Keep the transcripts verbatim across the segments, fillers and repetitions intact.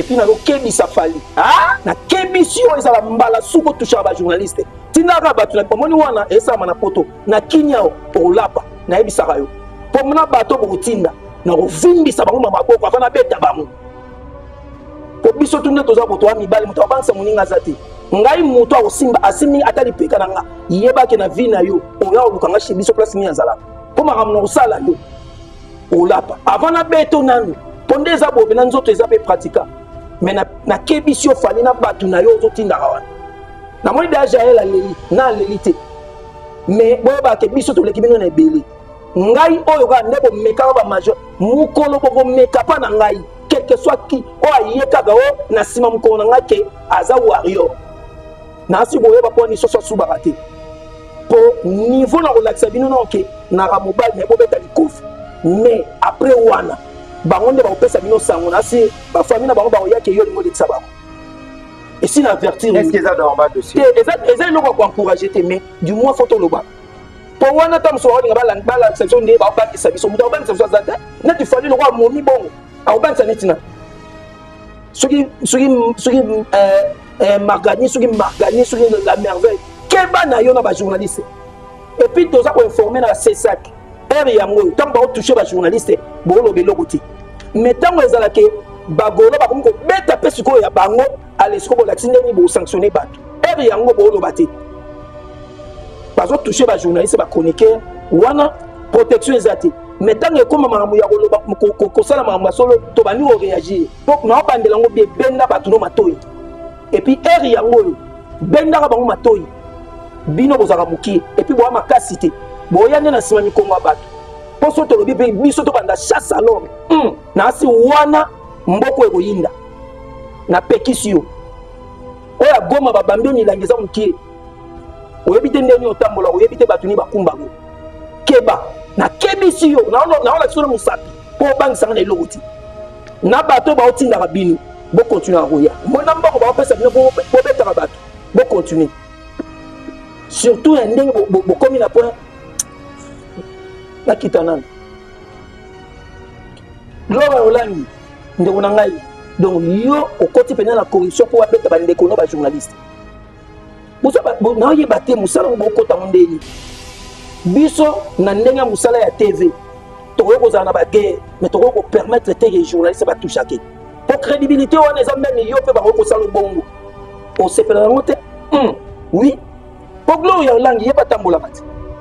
et puis nalo kebi safali ah na kebi si o ezala mbala suko tusha ba journaliste tinaka ba tuna pomoni wana esa mana poto na kinyao olapa na ebisaka yo pomona bato ko tinda na kovimbisa bango maboko afana beta bamu ko biso tunde toza ko toami bali muto abansa muninga zati ngai muto a simba asimi atali pika nanga yeba ke na vina yo oya olukanga shibiso place mi azala ko makamno sala yo olapa afana beto nanu pondeza bobe na nzoto ezape pratika mais na na kebisio fali na batu na yo zotinda kawana na moni da jaela leli na lelite mais boba kebiso to lekibino na ebeli ngai oyo ka ndebo meka ba major mukolo boko meka pa na ngai quel que soit qui o ayeka ga o na sima mukolo na ngake aza warrior na siboye ba poni soso subarate po niveau na relaxa bino na oké na ramobal mais bobeta likofu mais après wana bangonde ba opesa bino sango na si ba famille na bango ba oya ke yo lingo de tsaba et si na avertir est-ce qu'ils adorent ba dessus exact exact le ko encourager mais du moins faut to le ba pour wana tam so ringa ba la ba section de ba ba ki service muta ba section zata na tu fali le ko momi bongo a ba ntsa netina suki suki suki euh euh margani suki margani suki la merveille keba na yo na ba journaliste et puis toza ko informer na c'est ça Yango, tant qu'on touche les journalistes, Bolo Belogoti. Mais tant que Zalake, Bagolo, Bakongo, Beta Pesco et Bango, à l'escope de la Tindani pour sanctionner Bat. Et Yango Bolo Bati. Parce que toucher les journalistes, les chroniqueurs, Wana, protection Zati. Mais tant que comme Mamma Yagolo, Kokosala Mamma Solo, Tobani ou réagir. Donc, nous avons un peu de Benda Batuno Matoi. Et puis, Yango, Benda Bango Matoi, Bino Bozaramuki, et puis Wama Kassité. Boyane na simami konga bato. Poso to lobi pe biso to banda chasse à l'homme. Hmm. Na si wana mboko eko yinda. Na pekisio. Oya goma ba bambeni langeza mkie. Oyebite ndeni otambola, oyebite batuni bakumba ngo. Keba na kebisio na ono na ola tsolo musapi. Po bang sangana elokoti. Na bato ba otinda kabinu. Bo continue roya. Mona mboko ba pesa bino ko beta ka bato. Bo continue. Surtout ndenge bo komi na point la kitanan globa olandi ndeko na ngai donc yo okoti pena la corruption pour abeta ba ndeko no ba journaliste buso ba na ye baté musala okota mondeli biso na ndenga musala ya T V to ko zana ba guerre mais to ko permettre te les journalistes ba toucher ke pour crédibilité on les amène yo pe ba ko sala bongo on se fait la honte oui pour gloria olandi ye batambola bati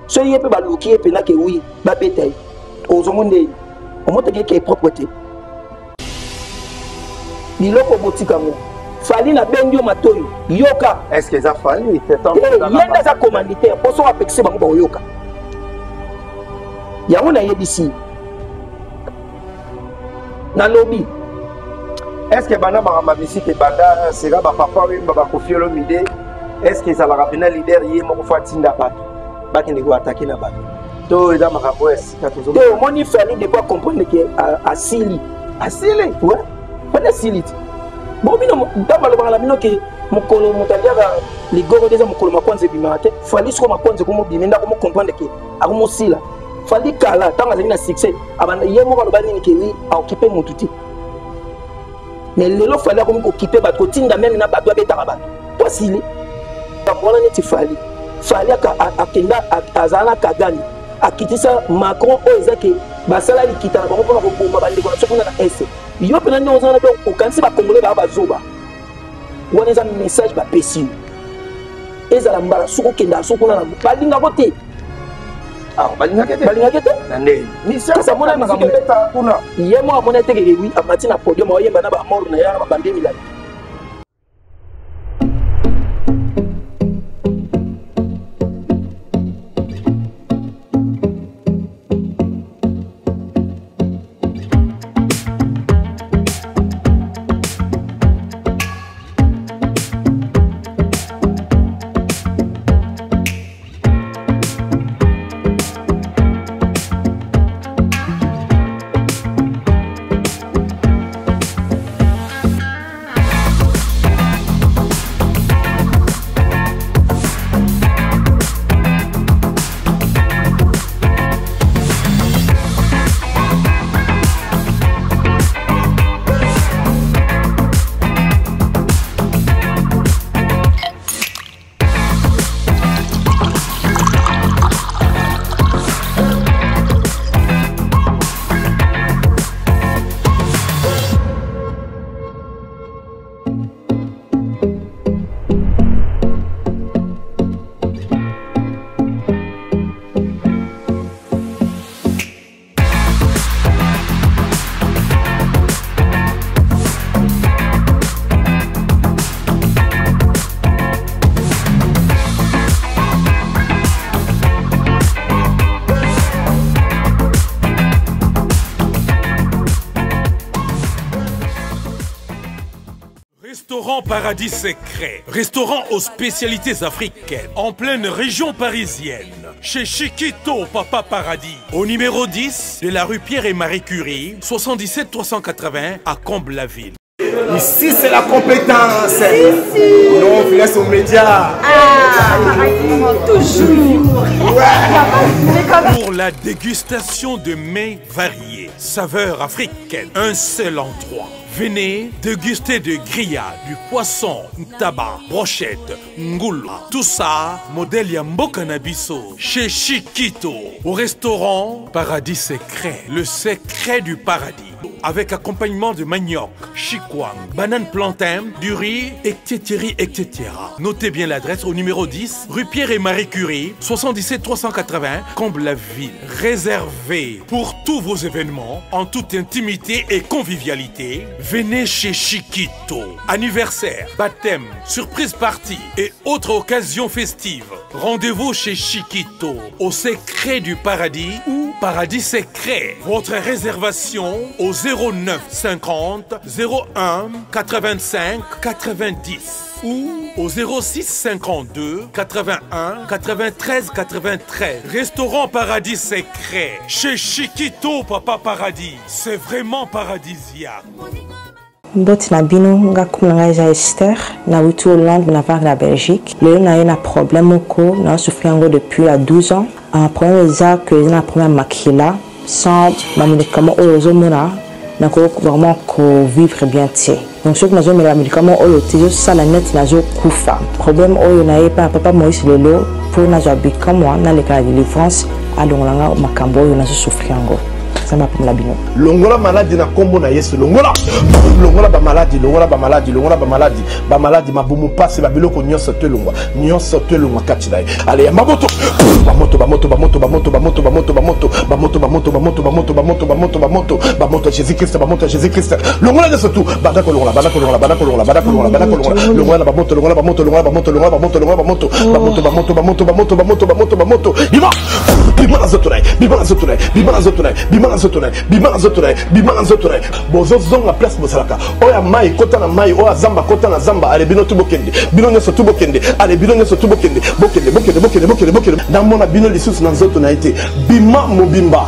soyez peu balouki et pena que oui ba bétail aux monde on monte que est propreté biloko botikango fali na bendio matoyo yoka est-ce que ça fali c'est temps yenda za commanditaire pour so apexer bango ba yoka yango na yebisi na lobby est-ce que bana ba mabisi ke banda sera ba papa oui ba ko fiolo mide est-ce que ça la rapena leader yé moko fatinda ba Baki ne go attaquer na ba. To eza makambo esika tozo. De moni fali de quoi comprendre que asili. Asili, ouais. Pas asili. Bon bino ndamba lo bala bino ke mukolo mutalia ga ligoro deza mukolo makonze bimate. Fali siko makonze ko mo bimenda ko mo comprendre que akomo sila. Fali kala tanga zina succès abana yemo ba lo bani ni ke wi a occuper mututi. Mais lelo fali ko mo occuper ba ko tinda même na ba to beta ba. Toi sili. Ta mona ni ti fali. Fallait qu'Akenda Azana Kagani a quitté ça Macron au Zaki Basala qui t'a pour la décoration de l'Est. Il y a plein de gens qui ont commencé à commander la Bazoba. On a un message par Pessin. Et ça l'embarras sur le Kenda, sur le Balinga voté. Ah, Balinga voté. Monsieur, ça m'a dit que c'était un peu. Il y a moi à mon été que oui, à Matina Podium, il y a un mort, il y a un bandit. Restaurant Paradis Secret, restaurant aux spécialités africaines, en pleine région parisienne, chez Chiquito Papa Paradis, au numéro dix de la rue Pierre et Marie Curie, soixante-dix-sept trois cent quatre-vingts à Comble-la-Ville. Ici c'est la compétence. Ici. Non, on laisse aux médias. Ah, toujours. Ouais. Pour la dégustation de mets variés, saveurs africaines, un seul endroit. Venez déguster de grillades, du poisson, tabac, brochette, ngoula. Tout ça, modèle Yambo Cannabiso, chez Chiquito, au restaurant Paradis Secret, le secret du paradis. Avec accompagnement de manioc, chikwang, banane plantain, du riz, et cetera et cetera. Notez bien l'adresse au numéro dix, rue Pierre et Marie Curie, soixante-dix-sept trois cent quatre-vingts, Comble-la-Ville. Réservé pour tous vos événements, en toute intimité et convivialité, venez chez Chiquito. Anniversaire, baptême, surprise party et autres occasions festives. Rendez-vous chez Chiquito, au secret du paradis ou Paradis Secret. Votre réservation au zéro neuf cinquante zéro un quatre-vingt-cinq quatre-vingt-dix ou au zéro six cinquante-deux quatre-vingt-un quatre-vingt-treize quatre-vingt-treize. Restaurant Paradis Secret, chez Chiquito Papa Paradis. C'est vraiment paradisiaque. Botte na bino nga kumanga za Esther na wutu Hollande na par la Belgique le na un problème oko na souffrir ngo depuis la douze ans un problème za que na problème makila sans ma médicament ozomona na ko vraiment ko vivre bien tie donc ce que na zo médicament olotejo ça la net na zo kufa problème oyo na e pa papa Moïse lelo pour na zo bika moi na le cas de délivrance alongolanga makambo oyo na zo souffrir ngo. Longola maladie na combo na yesu longola longola ba maladie longola ba maladie longola ba maladie ba maladie mabumu passe ba biloko nyonso te longwa nyonso te longwa kati na ye ale maboto ba moto ba moto ba moto ba moto ba moto ba moto ba moto ba moto ba moto ba moto ba moto ba moto ba moto ba moto ba moto Jésus Christ ba moto Jésus Christ longola de surtout ba dako longola ba dako longola ba dako longola ba dako longola ba dako longola longola ba moto longola ba moto longola ba moto longola ba moto longola ba moto ba moto ba moto ba moto ba moto ba moto ba moto ba moto bima bima na zotunai bima na zotunai bima na zotunai bima na zotunai bima na zotunai bima na zotunai bozozonga place mosalaka oya mai kota na mai oya zamba kota na zamba ale bino tubokende bino nyoso tubokende ale bino nyoso tubokende bokende bokende bokende bokende bokende na mona bino lisusu na nzoto na ite bima mobimba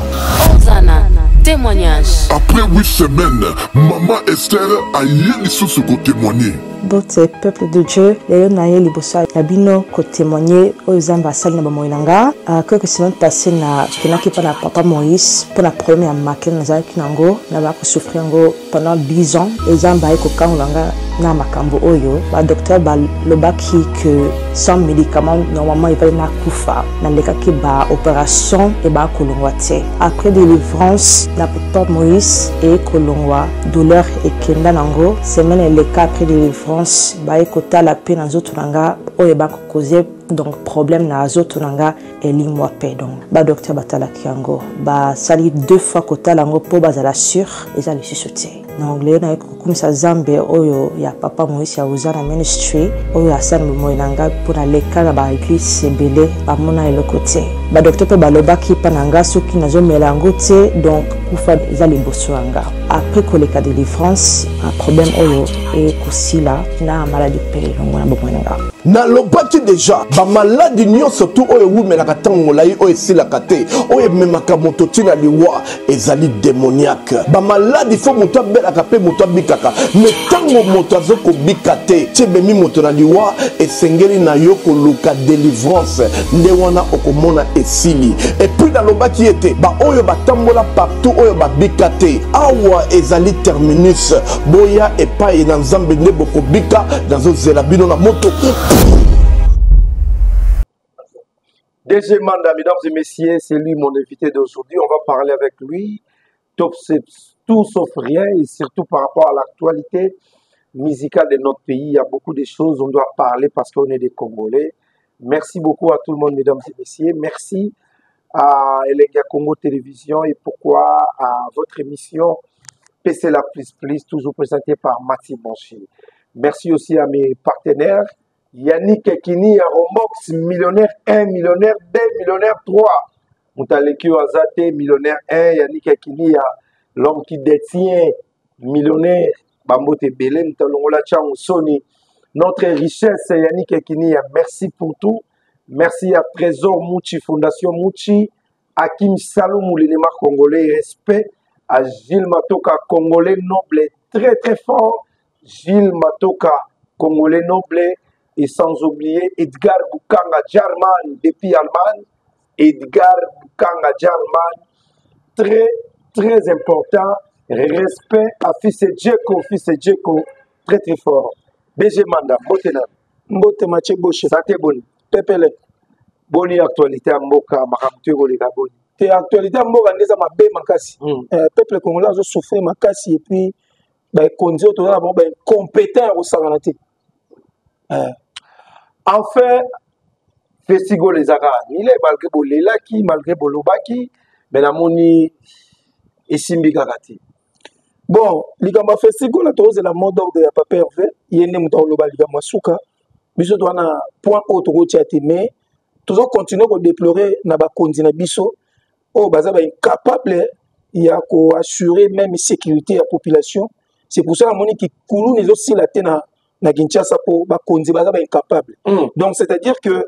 ozana témoignage après huit semaines maman Esther a yé lisusu ko témoigner d'autres peuples de Dieu les naie libosa ya bino ko témoigner oya zamba sali na bamoinanga que que semaine passée na kenaki pa na papa Moïse pour la première maquille na zaki nango na ba ko souffrir ngo pendant dix ans et zamba ko kangolanga na makambo oyo ba docteur ba lobaki que sans médicaments normalement il fallait na kufa na lekaki ba opération et ba kolongwa te après délivrance na papa Moïse et kolongwa douleur et kenda nango semaine le quatre après délivrance ba ekota la peine nzoto nanga oyo ba kokoze donc problème na azoto nanga elimwa pe donc ba docteur batalaki yango ba sali deux fois kota lango po bazala sûr eza lisusuti. Donc le na kokumisa zambe oyo ya papa Moïse ya uzana ministry oyo ya Sam Moinanga pour aller kala ba église belé ba mona le côté ba docteur pe baloba ki pananga soki nazo melango te donc kufa za liboso anga après que le cas de France un problème oyo et kosila na maladie pele donc na boinanga na lobaki déjà ba maladie nyo surtout oyo wu melaka tango lai oyo sila kate oyo memaka moto tina liwa ezali démoniaque ba maladie faut moto akape moto bikaka mais tango moto azoko bikate tebemi moto na liwa esengeli na yo koluka délivrance nde wana okomona esili et puis dans lobaki ete ba oyo batambola partout oyo babikate awa ezali terminus boya epai na nzambe nde bokobika nazozela bino na moto. D J Manda, mesdames et messieurs, c'est lui mon invité d'aujourd'hui. On va parler avec lui, top, tout sauf rien, et surtout par rapport à l'actualité musicale de notre pays. Il y a beaucoup de choses, on doit parler parce qu'on est des Congolais. Merci beaucoup à tout le monde, mesdames et messieurs. Merci à Elenga Congo Télévision et pourquoi à votre émission P C L A Plus Plus, toujours présentée par Mathieu Boncher. Merci aussi à mes partenaires, Yannick Ekini, Aromox, millionnaire un, millionnaire deux, millionnaire trois. Moutalekio Azate, millionnaire un, Yannick Ekini, l'homme qui détient millionnaire Bambote Belén, Talongolacha Moussoni. Notre richesse, Yannick Ekini, merci pour tout. Merci à Trésor Mouchi, Fondation Mouchi, à Kim Salomou, l'élément congolais, respect, à Gilles Matoka, congolais noble, très très fort, Gilles Matoka, congolais noble, et sans oublier Edgar Boukanga German, depuis Allemagne, Edgar Boukanga German, très très important, respect à fils Djeko, fils Djeko, très très fort. D J Manda, Botena, Mbote Mathieu Boncher, ça t'est bon. Pépele, bonne actualité à Mboka, Maramtu, Golika, bonne. T'es actualité à Mboka, n'est-ce pas, bé, Makassi. Peuple congolais, je souffre, Makassi, et puis, ben, conduit, tout là, bon, ben, compétent au Saranati. Enfin, Festigo les Ara, il est malgré Bolelaki, malgré Bolobaki, mais la moni est Simbi Karati. Bon, les gars, Festigo, la tour, c'est la mode d'ordre de la papier, il est né, mouton, le bal, il y a Masuka. Biso doit na point autre route à mais toujours continuer à déplorer na ba kondi na biso o baza ba incapable ya ko assurer même sécurité à population. C'est pour ça la moni qui koulou les aussi la tena na Kinshasa po ba kondi baza ba incapable. Donc c'est-à-dire que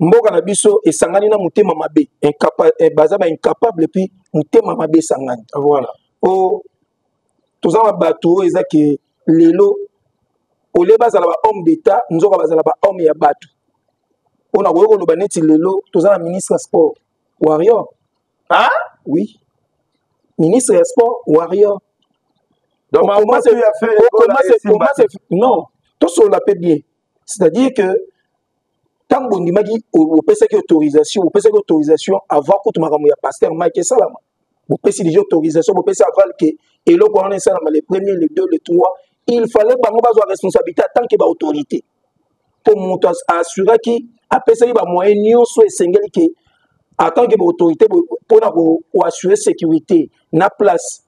mboka na biso et sangani na mutema mabe incapable baza ba incapable puis mutema mabe sangani. Voilà. O toujours bato ezaki lelo au lieu bazala ba homme d'état nous aura bazala ba homme ya bato on a voulu le baneti lelo tozala ministre sport warrior ah oui ministre sport warrior donc comment c'est fait comment c'est comment c'est non tout ça la paix bien c'est-à-dire que tant qu'on dit magi au pèse que autorisation au pèse que autorisation avant que tu makamu ya pasteur Mike Salama au pèse les autorisations au pèse aval que et le on est ça les premiers les deux les trois. Il fallait que nous ayons responsabilité tant que l'autorité. Pour nous assurer que les moyens soient essentiels. En tant que l'autorité, pour assurer la sécurité, la place,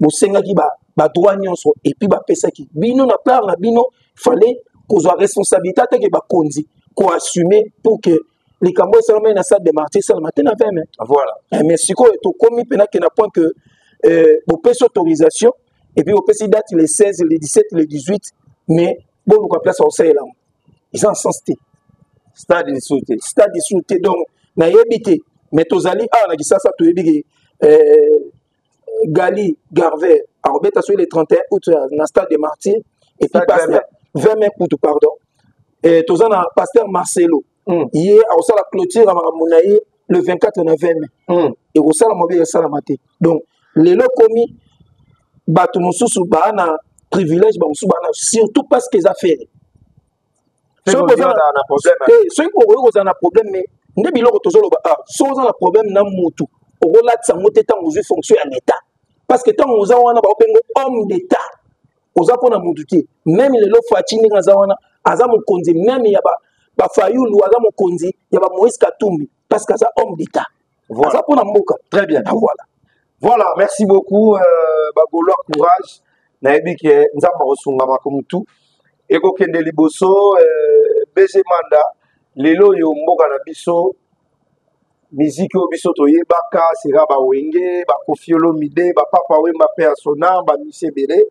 nous avons les droits et puis nous avons la bino. Il fallait que nous ayons responsabilité tant que nous conduisons, pour assumer pour que les Cambodgiens soient dans la salle de martyrs le matin à vingt heures. Voilà. Mais si nous avons commis un point que nous avons autorisation. Et puis, au P C date les seize, les dix-sept, les dix-huit, mais bon, nous avons place au Sahel. Ils ont sensé. Stade de sauté. Stade de sauté. Donc, nous avons habité. Mais nous avons dit, ah, nous avons dit, Gali, Garvey, Arbet, sur le trente et un août, dans le stade des martyrs, et puis, vingt mai août, pardon. Et nous avons pasteur Marcelo. Il est à la clôture à Maramonaï le vingt-quatre et vingt mai. Et au Salam, il y a Salamate. Donc, les lots commis. Bato mosusu bana privilège ba mosusu bana surtout parce qu'ils affaire. Ce qu'on a un problème. Ce qu'on a un problème mais ne biloko tozolo ba ah, ce qu'on a problème na mutu. Okolata sa moté tant ozu fonctionner en état. Parce que tant oza wana ba opengo homme d'état. Oza pona mutu même le lo fatini ngaza wana aza mokonzi même ya ba ba fayulu aza mokonzi ya ba Moïse Katumbi parce que ça homme d'état. Voilà. Aza pona mboka. Très bien. Voilà. Voilà, merci beaucoup, Bagolo, courage. Naïbi qui est, nous avons reçu comme tout. Ego Kende Liboso, B G Manda, Lelo yo mboka na biso, musique yo biso to yebaka, sera ba wenge, ba kofiolo mide, ba papa we ma persona, ba mise bele.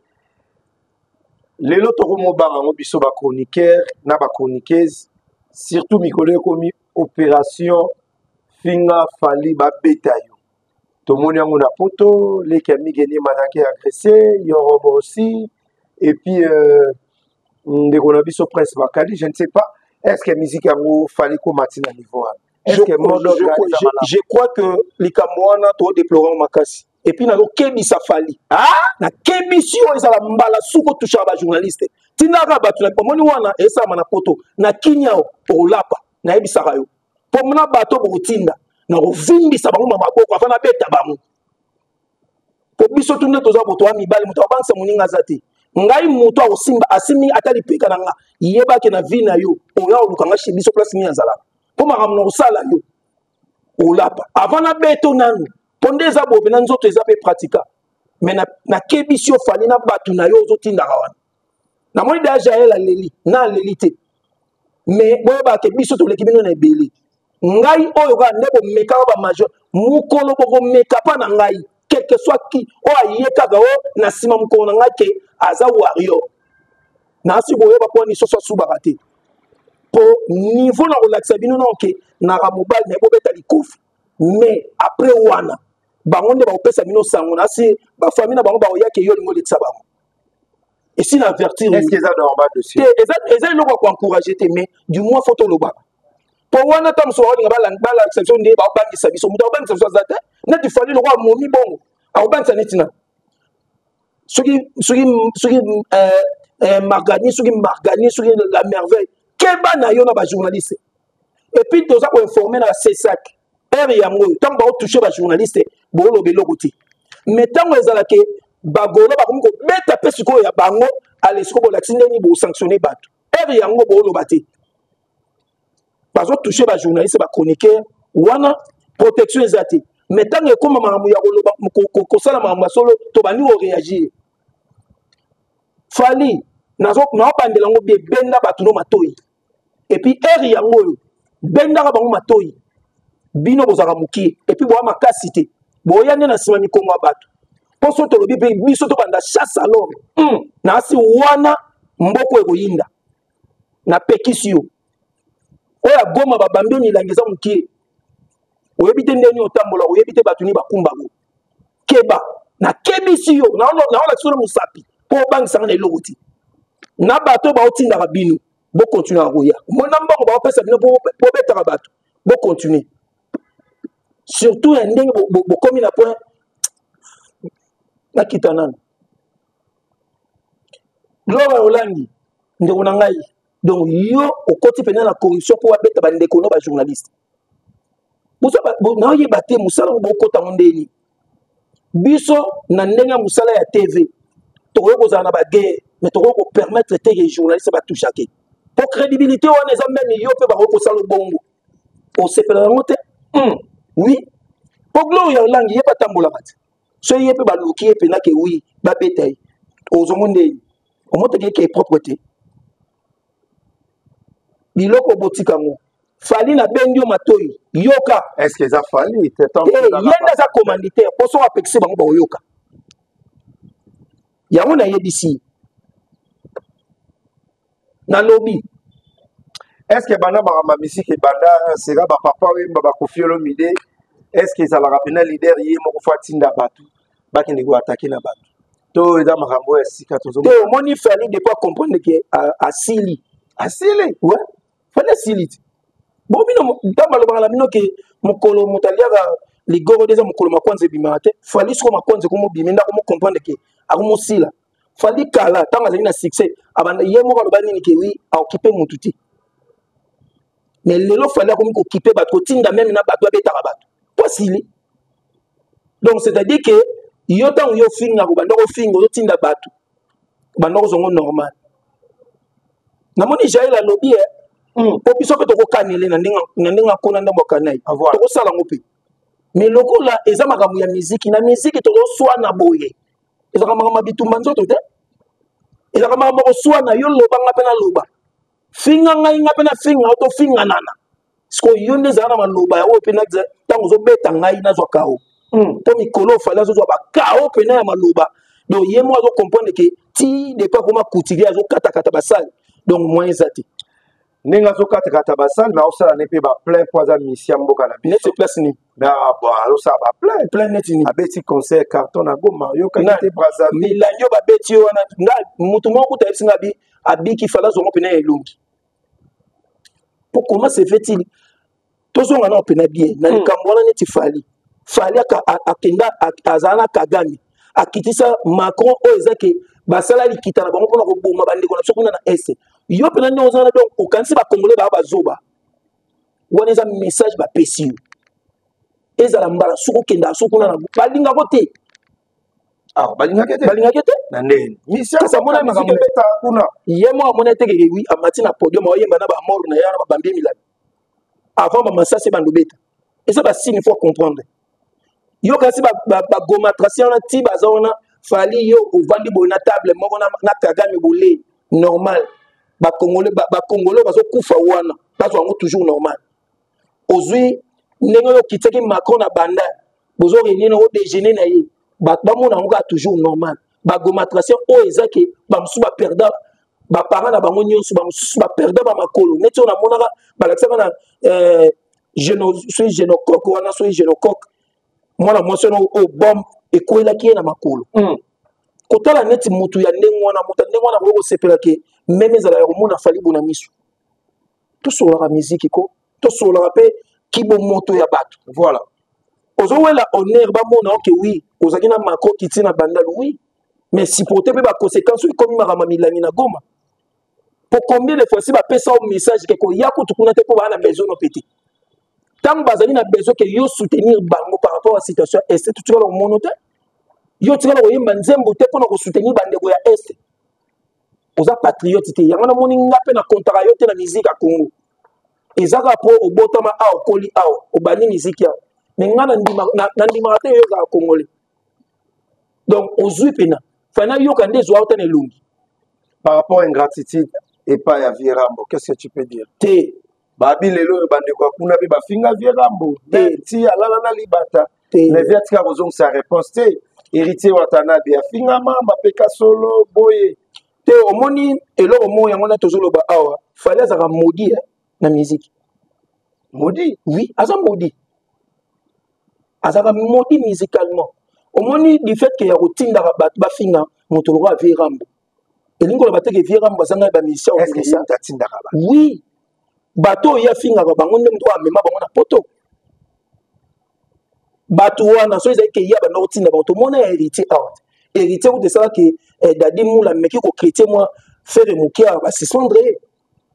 Lelo to komo ba ngo biso ba chroniqueur, na ba chroniqueuse, surtout Mikolo komi opération Finga Fali ba betayo. Tout le monde est en poto, les Camille Guéné Manaké agressé, Yorobo aussi, et puis des Gonabi sur presse Makali, je ne sais pas, est-ce que la musique a fallu qu'on matine à niveau? Je crois que les Camerounais ont déploré Makassi. Et puis, dans le Kébi, ça fallu. Ah! Dans le Kébi, si on est à la mbala, sous le touchant à la journaliste, Tinara, tu n'as pas mon ouana, et ça, mon poto, na Kinyao, pour l'apa, na Ebi Sarayo, pour mon abato, pour Tinda. Na rovimbi sabangu maboko afana beta bamu ko biso tunde toza boto wa mibali muto abansa muninga zati ngai muto osimba asimi atali pika nanga yeba ke na vina yo oya olukanga shi biso place ni anzala ko makamno usala yo olapa afana beto nanu pondeza bobe na nzoto eza pe pratika mais na na kebisio fali na batu na yo ozotinda kawana na moni daja ela leli na lelite mais boba ke biso to lekibino na ebeli ngai oyo ga ndebo meka ba major mukolo boko meka pa na ngai quelque soit qui o ayeka ga o na sima mukolo na ngake Aza warrior. Nansi boye ba poni soso subarate. Po niveau na relaxa bino na oké na ramobal na bobeta likofi. Mais après wana bango nde ba opesa bino sango na si ba famille na bango ba oyake yo lingo leksa bango. Et si l'avertir est-ce qu'ils a normal dessus? Exact, exact le quoi encourager tes mais du moins faut le ba. Po wana tam so holinga ba langa la section nde ba bangi sabiso muta ba bangi sabiso zate na tu fali le quoi momi bongo. A bangi sanetina. Sugi sugi sugi euh euh margani sugi margani sugi la merveille. Keba na yo na ba journaliste. Et puis tu as informé na ces sacs. R yango tant ba toucher ba journaliste bo lobelo koti. Mais tant ezala ke bagolo bakomi ko beta pesiko ya bango alesiko ko laxine ni bo sanctionner bato. R yango bo lobate. Bazo toucher ba journaliste ba chroniqueur wana protection ezate. Mais tant que comme maman ya koloba ko sala maman solo to bani o réagir. Fali nazo na bandela ngo be benda batuno matoyi. Et puis R yango benda ka bango matoyi. Bino bozaka muki et puis boa makasite. Boya ne na sima mi kongo bato. Ponso to lobi pe biso to banda chasse à l'homme. Na si wana mboko ekoyinda. Na pekisi yo. Oya goma ba bambe ni langeza muki. Oyebite ndeni otambola oyebite batuni bakumba go keba na kebisi yo na na na sura musapi po bangisa na elokoti na bato ba otinda ka binu bo continuer a koya mona mbongo ba opesa binu po po betaka bato bo continuer surtout ndenge bo komi na point na kitanana loba olandi ndeko na ngai donc yo okoti pena na corruption po abeta ba ndeko no ba journaliste. Vous avez battu Moussala ou Boko Tamondeli. Biso, n'a n'enga Moussala à T V. Toroko Zanaba guerre, mais Toroko permettre les journalistes à tout chacun. Pour crédibilité, on est en même milieu, on peut Baroko Salobongo. On sait que la montée, oui. Pour gloire, il n'y a pas Tambolamat. Soyez peu balouki et penake, oui, babétaï. Aux Omondeli. On monte quelqu'un qui est propreté. Biloko Botikamo. Fali na bendio matoi yoka est-ce que ça fali c'est tant yenda za commanditaire pour son apexer bango ba yoka ya on a yebisi na lobby est-ce que bana ba ma musique banda sera ba papa we ba kofiolo mide est-ce que ça la rapena leader yé moko fatinda batu ba kende ko attaquer na batu to eza makambo ya sika tozo to moni fali de pas comprendre que asili asili ouais fali asili. Bon, je ne sais pas si les gens qui ont été en train de se faire, il faut qu'ils comprennent que c'est là. Il faut qu'ils comprennent que c'est là. Il faut qu'ils comprennent que c'est là. Mais il faut qu'ils occupent les même possible. Donc, c'est-à-dire que les gens qui ont été en train de se faire, normal. Lobby. Opiso pe toko kanele na ndinga na ndinga kona ndambo kanai toko sala ngopi mais lokola eza makambo ya musique na musique toko swana boye eza kama mabitumba nzoto te eza kama moko swana yo loba ngape na loba finga ngai ngape na finga auto finga nana sko yonde za na maloba ya ope na tango zo beta ngai na zo kao to mikolo fala zo zo ba kao pe na maloba donc yemo azo comprendre que ti de pas comment coutilia zo kata kata basal donc moins zati. Nenga zoka takatabasal na osala nepe ba plein poza misia mboka na biso. Nete place ni. Na ba osala ba plein plein neti ni. Abeti concert carton na goma yo kanite Brazzaville. Milanyo ba beti wana na mutu moko ta etsinga bi abi ki fala zo mopena elongi. Po comment se fait-il? Tozonga na opena bien na likambona neti fali. Fali akenda azana kagani. Akitisa Macron o ezake basala likita na bango pona ko boma bande ko na sokuna na ese. Yo pena nyo zana donc au kansi ba congolais ba ba zoba wana za message ba pesiu ezala mbala suko kenda suko na balinga kote ah balinga kete balinga kete na ndeni misia sa mona makambo beta kuna yemo amona teke oui amati na podium wa yemba na ba mort na yana ba bambi milani avant ba massa se bando beta et ça ba signe faut comprendre yo kansi ba ba goma tracé na ti ba zona fali yo ovandi bo na table moko na na kagame bolé normal. Ba Congolais, ba Congolais, baso kufa wana, baso ango toujours normal. Aujourd'hui, nengo yo kitaki Macron na banda, bozo renye na o déjeuner na ye, ba ba mona ango toujours normal. bagomatration o ezaki bamsuba perdant ba parents na bango nyonso bamsuba perdant ba makolo neti ona monaka balakisaka na euh geno sui genocoque wana sui genocoque mwana mosono o bombe ekwelaki na makolo kotala neti mutu ya ndengo wana mutu ndengo wana boko sepelaki même ezala ko mona fali bona misu to sola musique ko to sola pe kibo moto ya bato voilà ozowela honneur ba mona que oui ozaki na makoko kiti na bandalo oui. Mais si pour te faire conséquence, comme Maramamilangina Goma, pour combien de fois si va passer un message que quand il y a tout le pour avoir besoin de péter. Tant que n'a besoin que yo soutenir Bango par rapport à la situation est, tu vas le monoter. Yo tu vas le voyer manzembote pour soutenir Bandego ya est. Aux patriotes, il y a un moni ngapé na contrat yo te na musique à Congo. Et ça rapport au botama a au coli a au bani musique ya. Mais ngana ndima na ndima te yo za Congolais. Donc aujourd'hui pena par rapport à ingratitude et pas à Vierambo, qu'est-ce que tu peux dire? Té. Babi lelo bande quoi kuna be bafinga Vierambo. Té ti alala na libata. Mais Vietika bozong sa réponse té héritier watana be afinga mamba peka solo boye. Té omoni eloko moya ngona toujours loba awa. Fallait ça maudit na musique. Maudit? Oui, aza maudit. Aza maudit musicalement. Au moment du fait que y a routine d'arabat bafinga montrera Vierambo et l'ingolo batte que Vierambo zanga ba mission est-ce que ça tatine d'arabat oui bato ya finga ba bango ndem to amema bango na poto bato wana so ezaki ya ba routine ba to mona hérité out hérité ou de ça que dadi moula meki ko chrétien moi faire mokia ba se sondrer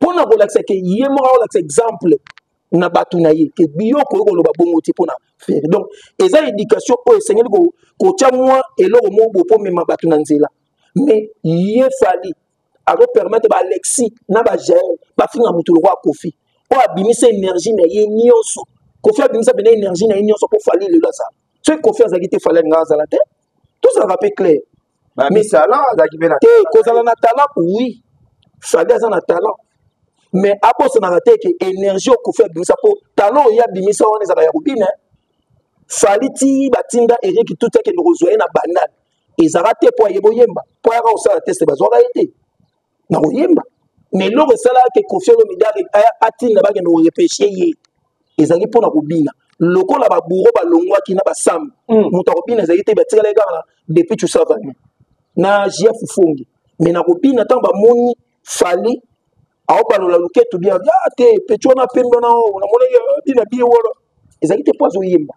pona ko laxa que yemo la exemple na bato na ye ke biyoko ko lo ba bongo ti pona faire donc eza éducation au Seigneur ko ko tia moi eloko mo bo po mema bato na nzela mais yé fali alo permettre ba Alexis na ba Jael ba finga mutu lo ko Kofi o abimisa énergie na ye nyonso Kofi abimisa bena énergie na ye nyonso ko fali le lasa tu Kofi azakite fali ngaza la tête tout ça va être clair ba mais ça là azakite na tête ko sala na talent oui fali aza na talent mais après ça na tête que énergie ko Kofi abimisa po talent ya bimisa on ezaka ya rubine Saliti batinda Eric tout ce que nous rejoignons na banal. Ils arrêtent pour y boyemba, pour y avoir ça la test bazoa été. Na boyemba. Mais l'or ça là que confier le midar et atinda ba que nous repêcher yé. Ils arrivent pour na robina. Loko la ba bourreau ba longwa ki na ba sam. Muta robina ils arrivent ba tire les gars là depuis tout ça va. Na Jeff Fongi. Mais na robina tant ba moni fali a ba la loketo bien ah te pechona pemba na na mona bien bien wolo. Ils arrivent pour zo yemba.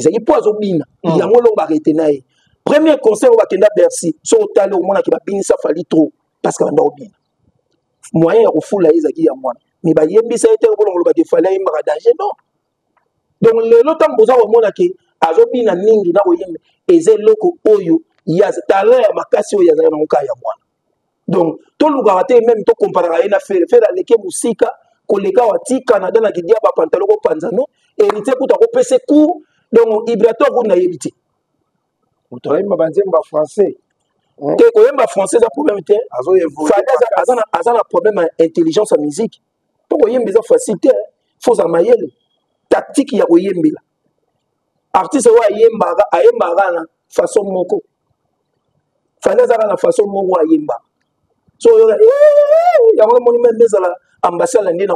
Ils ont pas obéi. Ils ont le premier conseil, on va Bercy. Sur talent, on a qui va bien ça fallit trop parce qu'on a obéi. Moyen au fou là, ils ont dit à moi. Mais bah y'a bien ça été au boulot, on va dire fallait y maradager non. Donc le l'autre temps, vous avez au moins qui a obéi na ningi na oyem. Et c'est le co oyo. Il y a talent à ma casse ou il y a rien mon cas à moi. Donc tout le garaté même tout comparé à une affaire faire à l'équipe musique, collègue à Ti Canada na qui dit à ba pantalon au panzano. Et il était pour ta repasser court. Donc, Ibrato, vous n'avez évité. Vous avez français. Vous avez français, un problème. Vous avez un problème à l'intelligence à musique. Vous avez besoin de facilité. Il faut amayer. Tactique, il y a des artistes qui ont une façon de moko. Il faut une façon de moko. Il faut une façon de moko. Il y a un monument à l'ambassade à l'année.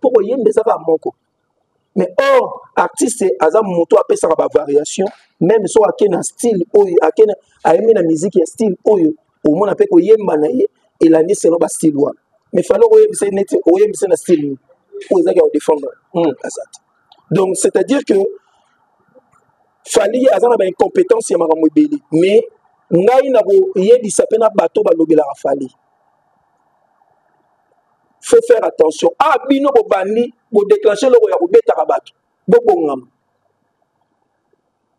Pourquoi il y a des gens qui moko? Mais or, artiste, azam moto appelle ça la variation, même si on a un style, on a une musique, un style, on a appelé Oyemba, et l'année c'est un style. Mais il faut que c'est un style, on a défendu. Donc, c'est-à-dire que, il fallait qu'il y ait une compétence, mais il y a des sapins à bateau, il faut faire attention. Ah, bino, bobani. Pour déclencher le royaume, il y a des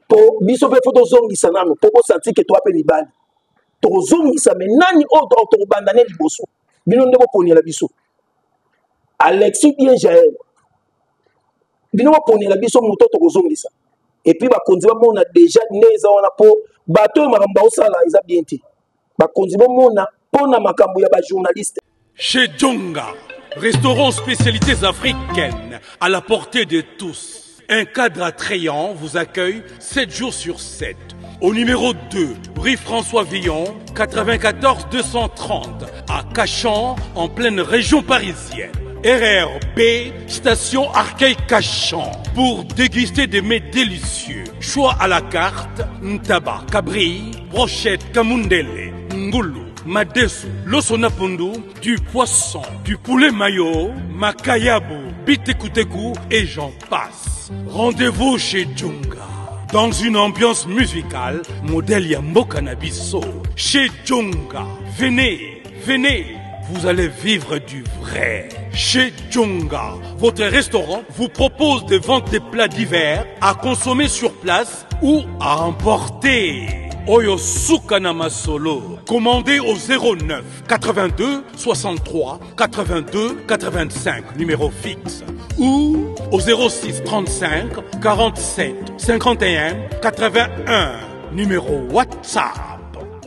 pour bisoper photo zongi sanam pour sentir que toi peux ni bal. Ton zongi ça mais nani autre autre bandané du bosso. Bino ne poni la biso. Alexis bien Jaël. Bino poni la biso moto to zongi ça. Et puis ba kondiba mon a déjà neza on a pour bateau maramba osala ils a bien été. Ba kondiba mon a pona makambo ya ba journaliste. Chez Djunga. Restaurant spécialités africaines, à la portée de tous. Un cadre attrayant vous accueille sept jours sur sept. Au numéro deux, rue François Villon, quatre-vingt-quatorze deux cent trente, à Cachan, en pleine région parisienne. R R B, station Arcueil Cachan, pour déguster des mets délicieux. Choix à la carte, ntaba, cabri, brochette, kamundele, ngoulou, madesu, losonapundu, du poisson, du poulet mayo, makayabu, bitekuteku et j'en passe. Rendez-vous chez Djunga, dans une ambiance musicale, modèle Yambo Cannabiso. Chez Djunga, venez, venez. Vous allez vivre du vrai. Chez Djunga, votre restaurant vous propose de vendre des plats divers à consommer sur place ou à emporter. Oyosuka Namasolo. Commandez au zéro neuf quatre-vingt-deux soixante-trois quatre-vingt-deux quatre-vingt-cinq, numéro fixe. Ou au zéro six trente-cinq quarante-sept cinquante et un quatre-vingt-un, numéro WhatsApp.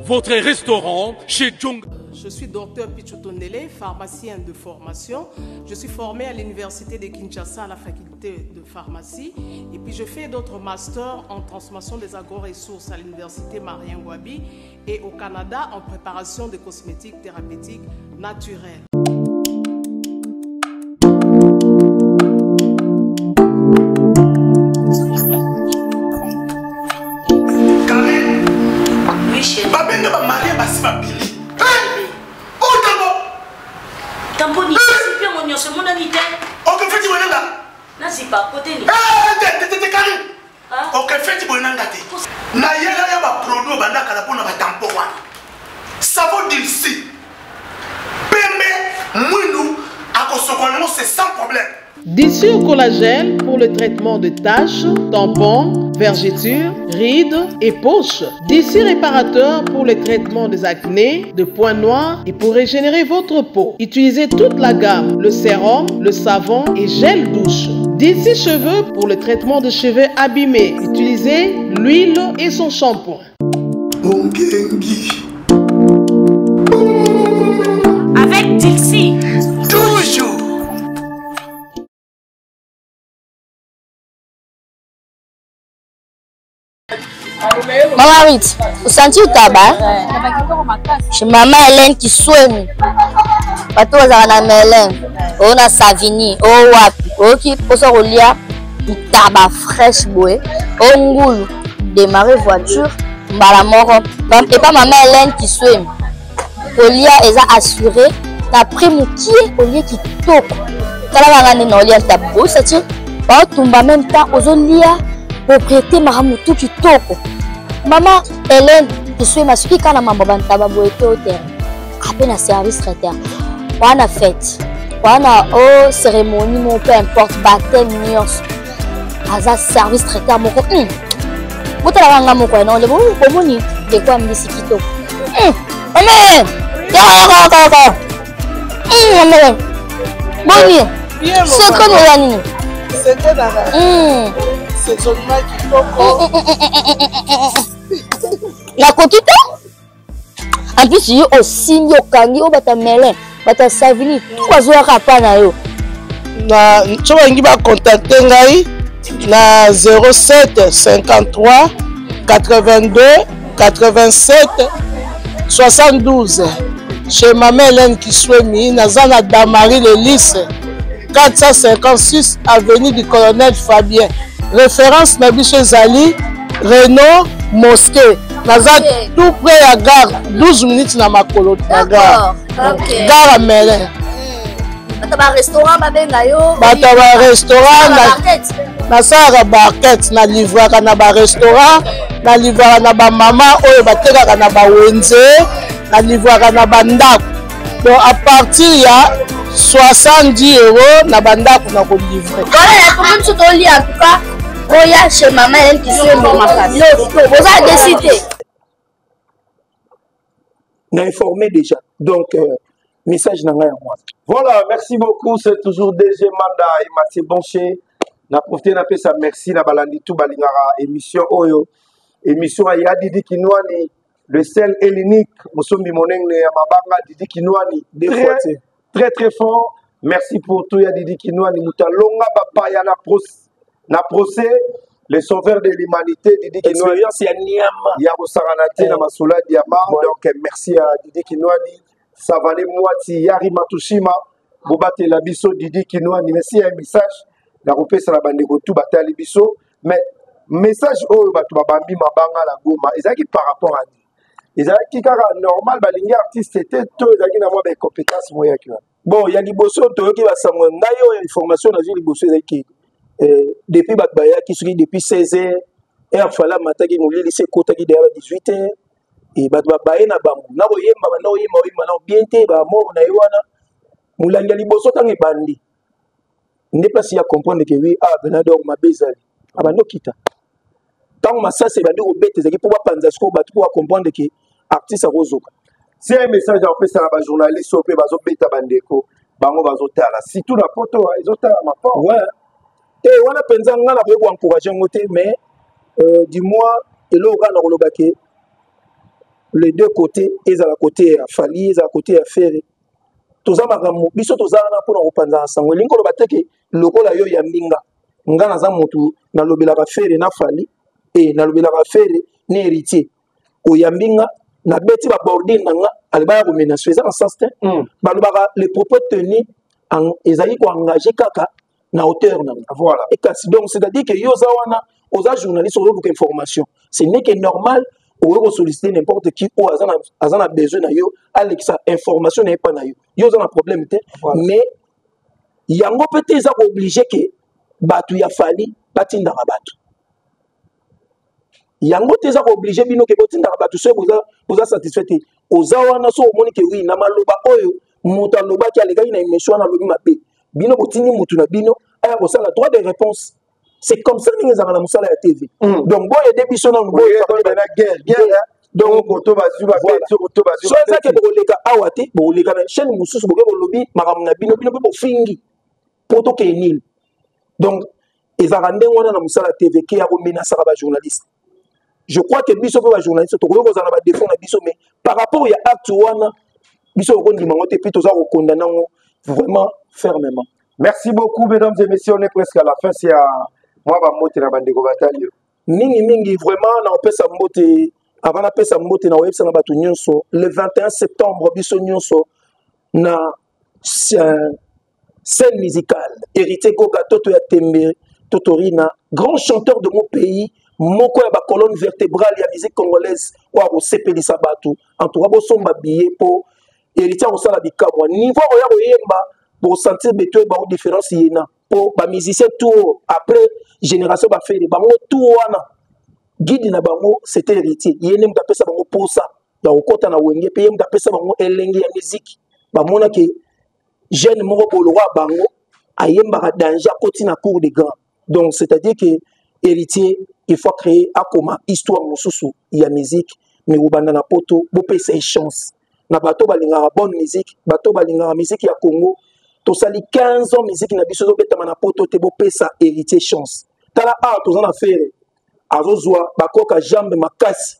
Votre restaurant chez Djunga. Je suis docteur Pichotonele, pharmacien de formation. Je suis formé à l'université de Kinshasa à la faculté de pharmacie. Et puis je fais d'autres masters en transformation des agro-ressources à l'université Marien Ngouabi et au Canada en préparation de cosmétiques thérapeutiques naturelles. Sur collagène pour le traitement de taches, tampons, vergetures, rides et poches. Dessus réparateur pour le traitement des acnés, de points noirs et pour régénérer votre peau. Utilisez toute la gamme, le sérum, le savon et gel douche. Dessus cheveux pour le traitement de cheveux abîmés. Utilisez l'huile et son shampoing. Avec Dixie, toujours. Maman Ruth, vous sentez le tabac? Chez Maman Hélène qui soigne. Partout où Maman Hélène, on a Savini, on Wapi, on qui pose au lit du tabac fraîche boé, on goule, démarrer voiture, balamoro. Et pas Maman Hélène qui soigne. Au lit, ils ont assuré. Après mon qui au lit qui toque. Quand on a dans le lit tabac, c'est-à-dire, on tombe en même temps aux lit. Propriété maramutu qui toque. Maman Hélène, je suis ma soeur qui a maman bantaba boeto au terre. Après la service traiteur, on a fête, on a oh cérémonie, mon peu importe baptême, nios. Asa service traiteur mon coin. Vous t'as la langue mon coin, non le bon, comment ni de quoi me dit Chiquito. Amen. D'accord, d'accord. Amen. Bonjour. C'est quoi nos amis? C'est quoi d'arrêt? C'est son mal qui tombe. La coquita? En plus, il y a aussi des cangi, des melins, des savini. Trois jours après, na tu vas nous contacter ngai na zéro sept cinquante-trois quatre-vingt-deux quatre-vingt-sept soixante-douze chez Maman Hélène qui soigne na zana Damari Lelisse quatre cent cinquante-six avenue du Colonel Fabien. Référence Nabiche Zali, Renault, Mosquée. Nazar okay. Tout près à gare, douze minutes dans ma colo. Gare. Okay. Gare à Merlin. Mm. Bah, restaurant, bah, ben, là, yo. Bah, bah, restaurant, na sara barquette, na livreur, na ba restaurant, na livreur, na ba maman, oye, ba tera, na ba wenze, na livreur, na ba ndak. Donc, à partir, il y a soixante-dix euros, na ba ndak, na ko livrer. Voilà, la commune se en tout cas. Oya chez Maman Hélène qui suit mon maman. Non, vous avez décidé. On a informé déjà. Donc, euh, message n'a rien à moi. Voilà, merci beaucoup. C'est toujours D J Manda et Mathieu Boncher. On a profité d'un peu ça. Merci. On a balandé tout Balingara. Émission Oyo. Émission Aya Didi Kinoani. Le sel et l'unique. Nous sommes des monènes. Mabanga Didi Kinoani. Très, très, très fort. Merci pour tout. Didi Kinoani. Nous avons longa papa. Il y a la procès. Na procès Le sauveur de l'humanité, Didi Kinoani. Donc merci à Didi Kinoani. Savane Mouati, Yari Matushima, Bobate Labiso, Didi Kinoani. Merci à un message. La repère sur la bande de tout Batali Biso. Mais message au Batu Babambi, Mabanga, la Goma, ils ont par rapport à nous. Ils ont dit normal, les artistes étaient tous des compétences. Bon, il y a des bosses qui ont des informations dans les bosses qui depuis Bakbaya qui sont depuis seize heures, et à Fala Mata qui ont laissé Kota qui derrière dix-huit heures, et Bakbaya n'a pas mou. N'a pas mou, n'a pas bien été, n'a pas mou, n'a pas mou, n'a pas mou, n'a pas mou. N'est pas si à comprendre que oui, ah, Benador m'a baisé. Ah, ben non, quitte. Tant que ça, c'est Benador bête, c'est pour comprendre que artiste à Rosoka. C'est un message en fait, ça va journaliste, au pays, bazo bête à Bandeko, bango bazo tala. Si tout la photo, ils ont tala ma part. Ouais. Et voilà, pensant qu'on a beaucoup encouragé un côté, mais dis-moi, et l'aura n'a pas le les deux côtés, ils ont à côté à Fali, ils ont à côté à Ferré. Tous à ma gamme, ils sont tous à la pour en reprendre ensemble. L'inco bateke, le rôle à Yoyaminga. Ngana Zamotu, n'a le bela Ferré, n'a Fali, et n'a le bela Ferré, n'est héritier. Oyaminga. Na beti ba bordi nanga aliba rumena sweza en sens te balobaka les propos tenus en ezali ko engager kaka na hauteur nanga voilà et donc c'est-à-dire que yoza wana oza journaliste ozo pour information c'est n'est que normal ozo solliciter n'importe qui o azana azana besoin na yo alexa information n'est pas na yo yoza na problème te mais yango peut-être za obligé que batu ya fali batinda batu yango teza obligé bino ke botinda ba tout seul pour ça satisfait ozawa na so omoni ke wi na maloba oyo muta loba ki alega ina imeshwa na lobi mabe bino botini mutu na bino aya ko sala droit de réponse c'est comme ça ni ngezanga na musala ya T V donc boye debiso na boye na guerre guerre donc oto bazu ba betu oto bazu so ça ke boleka awate boleka na chaîne mususu boke bolobi makamna bino bino bo fingi poto ke nil donc ezanga ndengo na musala T V ke ya ko menasa ba journaliste. Je crois que biso pour journaliste to ko zana ba défendre na biso mais par rapport ya acte wana biso ko ndima ngote plutôt za ko condamner vraiment fermement. Merci beaucoup mesdames et messieurs, on est presque à la fin, c'est à moi ba moté na bandeko batali. Mingi mingi vraiment na opesa moté avant na pesa moté na website na batu nyonso le vingt et un septembre biso nyonso na scène musicale hérité ko gato to ya tembe Totorina grand chanteur de mon pays. Moko ya ba colonne vertébrale ya musique congolaise wa ko sepelisa batu antoura bo somba billet po héritier ko sala bikamwa niveau ya ko yemba bo sentir beto ba différence yena po ba musicien tout après génération ba faire ba tout wana guide na bango c'était héritier yene mtapesa bango posa ya okota na wenge pe mtapesa bango elenge ya musique ba mona ke jeune moko bolwa bango ayemba ka danger koti na cour de grand donc c'est-à-dire que héritier il faut créer à comment histoire mususu ya musique mais ubanda na poto bo pesa chance na bato balingara bonne musique bato balingara musique ya Congo to sali quinze ans musique na biso zo betama na poto te bo pesa héritier chance tala art ozana faire azozwa bakoka jambe makasi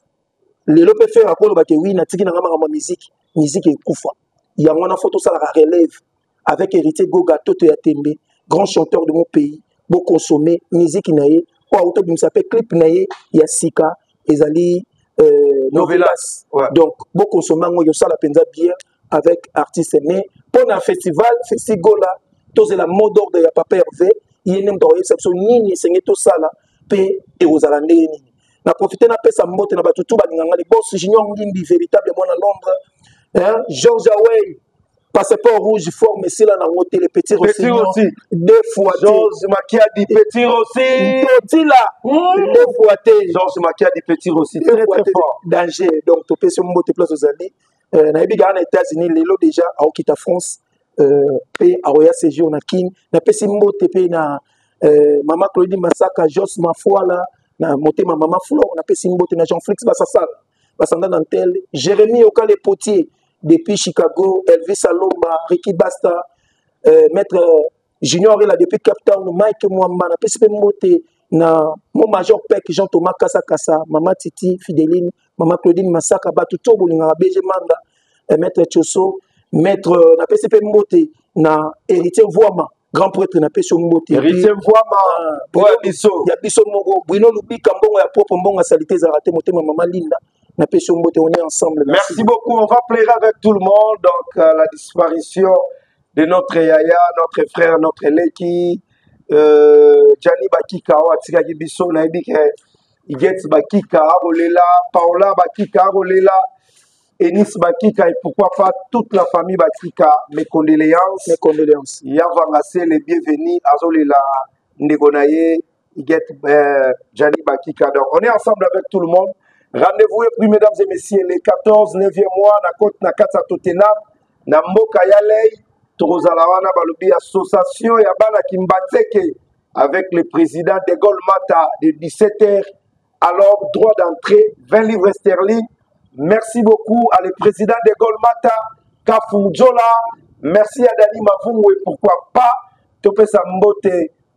lelo pe faire akolo ba ke wi na tiki na ngama ngama musique musique ekufa yango na photo sala relève avec héritier Goga Toto ya Tembe grand chanteur de mon pays bo consommer musique naie auto bimsa pe clip naie ya sika ezali euh novelas donc bo consommer ngo yo sala penza bien avec artiste mais pour un festival festigola tozela mode d'ordre ya Papa Hervé yene mtoye exception nini senge to sala pe e ozalande nini na profiter na pesa mbote na batutu ba nganga le boss junior ngimbi véritable mon à Londres hein George Away passeport rouge forme ici là dans monter les petits aussi deux fois Georges Makiadi petit aussi petit là deux fois Georges Makiadi petit aussi très très fort danger donc tu peux se monter place aux amis na ebiga na États-Unis lelo déjà au kita France euh pe aoya séjour na King na pesi monter pe na euh maman Claudie Masaka Jos Mafwa là na monter ma maman Flo na pesi monter na Jean-Flix Bassasal Bassanda Nantel Jérémy Okale Potier depuis Chicago, Elvis Salomba, Ricky Basta, euh, Maître Junior, il a depuis Cape Town, Mike Mwamba, na P C P Moté, mon major Peck, Jean-Thomas Kassa Kassa, Maman Titi, Fideline, Maman Claudine Massaka, Batuto, Bolinga, D J Manda, euh, Maître Tchosso, Maître euh, na P C P Moté, na Héritier Voama, grand prêtre n'a pas son mot. Il y a Bissot Moro, Bruno Lubi, Kambon, la propre Mbonga Salité, Zarate, Motema, Maman Linda. On est ensemble. Merci beaucoup. On va plaire avec tout le monde. Donc, euh, la disparition de notre Yaya, notre frère, notre Leki, euh, Johnny Baki Kao, Atika Gibiso, Naibike, Igets Baki Kao, Lela, Paola Baki Kao, Lela, Enis Baki Kao, et pourquoi pas toute la famille Baki Kao. Mes condoléances. Mes condoléances. Yavangase, les bienvenus, Azolela, Ndegonaye, Igets Johnny Baki Kao. On est ensemble avec tout le monde. Rendez-vous est pris, mesdames et messieurs, les quatorze, neuvième mois, na côte na katsa totena, na mboka ya lei, Torozalawana balobi association ya bana kimbateke avec le président de Golmata de dix-sept heures. Alors droit d'entrée vingt livres sterling. Merci beaucoup à le président de Golmata Kafunjola. Merci à Dani Mavumwe, pourquoi pas topé sa mbote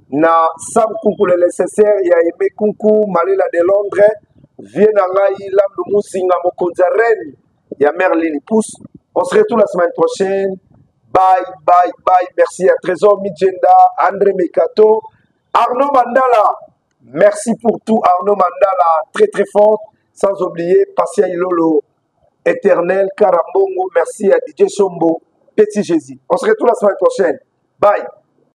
na Sam Koukou le nécessaire ya Emé Koukou Malila de Londres. Viens à l'Aïe, l'âme de Moussinga, Mokonzaren, il y a Merlini Pousse. On se retrouve la semaine prochaine. Bye, bye, bye. Merci à Trésor Mouchi, André Mekato, Arnaud Mandala. Merci pour tout, Arnaud Mandala. Très, très fort. Sans oublier, Passia Ilolo, Éternel, Karambongo. Merci à D J Sombo, Petit Jésus. On se retrouve la semaine prochaine. Bye.